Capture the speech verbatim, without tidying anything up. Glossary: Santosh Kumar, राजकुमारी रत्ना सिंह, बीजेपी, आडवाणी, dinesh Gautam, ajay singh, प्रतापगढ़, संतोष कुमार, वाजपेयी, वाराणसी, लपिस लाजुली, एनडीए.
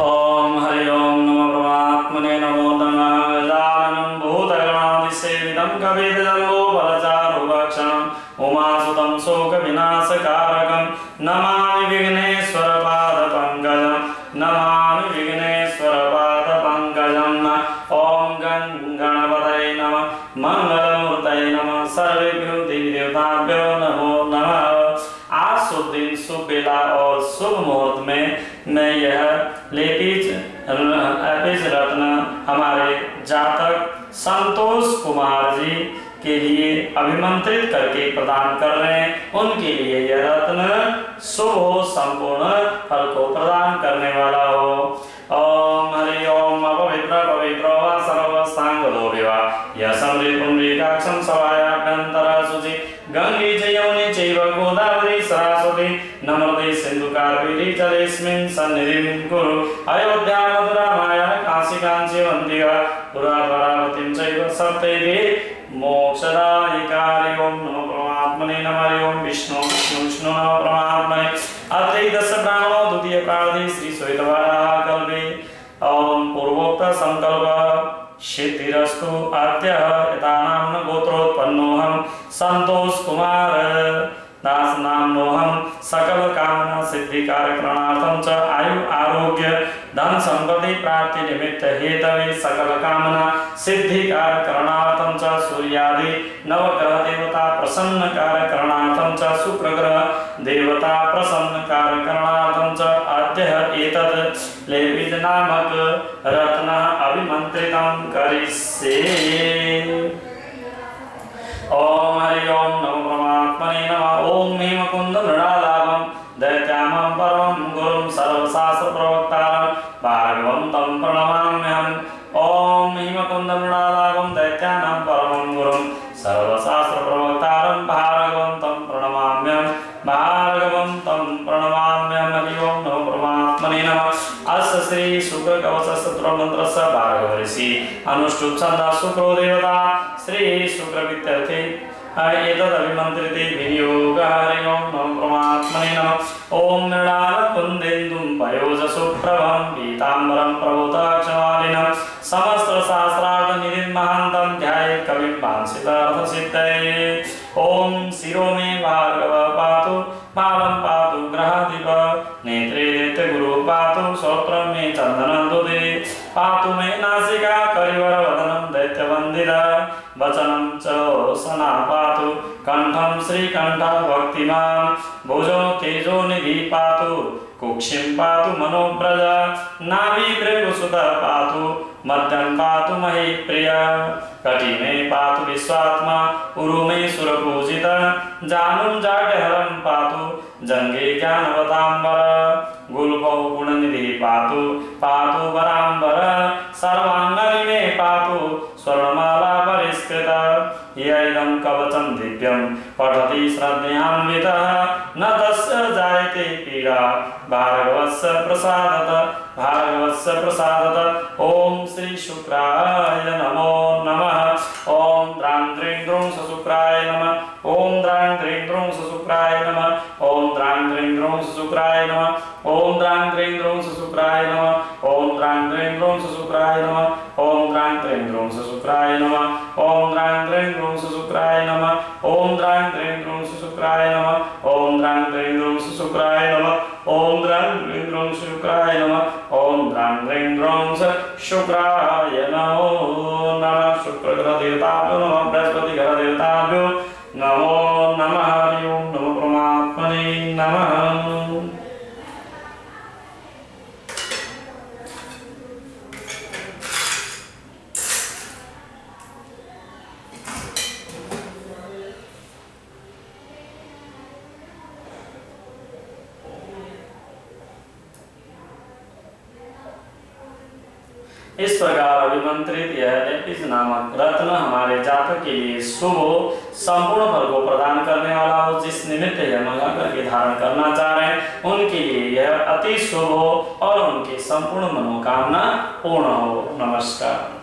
ओम हरि ओम नमो परमात्मने नमो तन्मय गजाननं भूतगणादिसेवितं कविदलोपलचारुभक्षणं उमासुतं शोकविनाशकारकं नमामि विघ्नेश्वर पादपङ्कजं नमामि विघ्नेश्वर पादपङ्कजं ओम गं गणपतये नमः मंगलमूर्तये नमः सर्वेभ्यो देवताभ्यो नमो नमः। आज शुभ दिन, शुभ बेला और शुभ मुहूर्त में मैं यह लेपिज एपिज रत्न हमारे जातक संतोष कुमार जी के लिए अभिमंत्रित करके प्रदान कर रहे हैं। उनके लिए यह रत्न शुभ हो, संपूर्ण फल को प्रदान करने वाला हो। ओम हरि ओम अपवित्र पवित्र सर्वस्तांगदोभिवा यसमृ पुण्डरीकाक्षं सवायाभ्यंतरा शुचि गंगे च यमुने चैव गोदावरी सरस्वती नर्मदे सिन्धुकावेरी जलेस्मिन् सन्निधिं कुरु। अयोध्या मथुरा माया काशी काञ्चीवन्तिका पुराधरावतीं चैव सप्तैः मोक्षदायिकारि। ओम नमो परमात्मने नमः। ओम विष्णु विष्णु विष्णु नमो परमात्मने। अत्रैदश प्राणो द्वितीय प्राणि श्री श्वेतवाराह कल्पे। ओम पूर्वोक्त संकल्प सिद्धिरस्तु आद्यः एतानाम्न गोत्रोत्पन्नोऽहं संतोष कुमार दास नाम्नोऽहं सकल कामना सिद्धि कार्यक्रणार्थं च आयु आरोग्य धन संपत्ति प्राप्ति निमित्त हेतवे सकल कामना सिद्धि कार्यक्रणार्थं च सूर्यादि नवग्रह देवता प्रसन्न कार्यक्रणार्थं च शुक्रग्रह देवता प्रसन्न कार्यक्रणार्थं च आद्यः एतद् लेपित नामक रत्न अभिमंत्रितं करिष्ये। ओम हरि ओम नमो परमात्मने नमः। ओम मीम कुंद मृणालाभं दैत्यामं परमं गुरुं सर्वशास्त्र प्रवक्तारं भार्गवं तं प्रणमाम्यहम्। ओम मीम कुंद मृणालाभं दैत्यानां परमं गुरुं सर्वशास्त्र प्रवक्तारं भार्गवं तं प्रणमाम्यहम् भार्गवं तं प्रणमाम्यहम्। हरि ओम नमो परमात्मने नमः। अस्य श्री शुक्र कवचस्तोत्र मंत्रस्य भार्गव ऋषि अनुष्टुप छंदा शुक्रो देवता श्री शुक्र वित्यर्थे एतद् अभिमंत्रिते विनियोग। हरि ओम नमो परमात्मने नमः। ओम मृणाल कुन्देन्दुं पयोजसुप्रभं पीताम्बरं प्रभुताक्षमालिनं सहस्रशास्त्रार्थ निधिं महान्तं ध्यायेत् कविं वाञ्छितार्थसिद्धये। ओम शिरो मे भार्गव पातु पालं पातु ग्रहाधिपः नेत्रे नेत्रगुरु पातु श्रोत्रं मे चन्दनं दुदे पातु मे नासिका करिवरवदनं दैत्यवन्दिता वचनं च सना पातु कंठं श्रीकंठ भक्तिमान् भुजो तेजो निधि पातु कुक्षिं पातु मनोव्रज नाभि भृगुसुतः पातु मध्यं पातु महि प्रिया कटिमे पातु विश्वात्मा उरु मे सुरपूजित जानुं जाटहरं पातु जंगे ज्ञानवतांबर गुल्बौ गुणनिधि पातु पातु वरांबर सर्वांगरिमे पातु स्वर्णमाला परिष्कृता यदं कवचं दिव्यं पठति श्रद्धयान्वितः न तस्य जायते पीडा भार्गवस्य प्रसादतः भार्गवस्य प्रसादतः। ओम श्री शुक्राय नमो नमः। ओम द्रां द्रीं द्रौं सशुक्राय नमः। ओम द्रां द्रीं द्रौं सशुक्राय नमः। ओम द्रां द्रीं द्रौं सशुक्राय नमः। ओम द्रां द्रीं द्रौं सशुक्राय नमः। ओम द्रां द्रीं द्रौं सशुक्राय नमः। ओम द्रां द्रीं द्रौं सशुक्राय नमः। ओम द्रां द्रीं द्रौं सशुक्राय नमः। ओम द्रां द्रीं द्रौं सशुक्राय नमः। ओम द्रां द्रीं द्रौं सशुक्राय नमः। ओम द्रां द्रीं द्रौं सशुक्राय नमः। ओम द्रां द्रीं द्रौं सशुक्राय नमो नमः। शुक्रग्रह देवताभ्यो नमः। बृहस्पति ग्रह देवताभ्यो नमो नमः। हरि ओम नमो परमात्मने नमः। इस प्रकार अभिमंत्रित यह नामक रत्न हमारे जातक के लिए शुभ हो, संपूर्ण फल को प्रदान करने वाला हो। जिस निमित्त यह मंगा करके धारण करना चाह रहे हैं उनके लिए यह अति शुभ हो और उनकी संपूर्ण मनोकामना पूर्ण हो। नमस्कार।